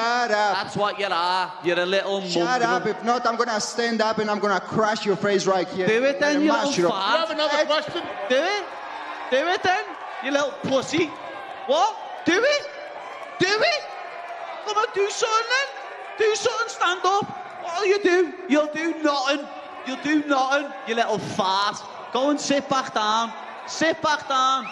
Shut up. That's what you are. You're a little mongrel. Shut up. If not, I'm going to stand up and I'm going to crush your face right here. Do it then, you little fart. Do you have another question? Do it. Do it then, you little pussy. What? Do it. Do it. Come on, do something then. Do something. Stand up. What'll you do? You'll do nothing. You'll do nothing, you little fart. Go and sit back down. Sit back down.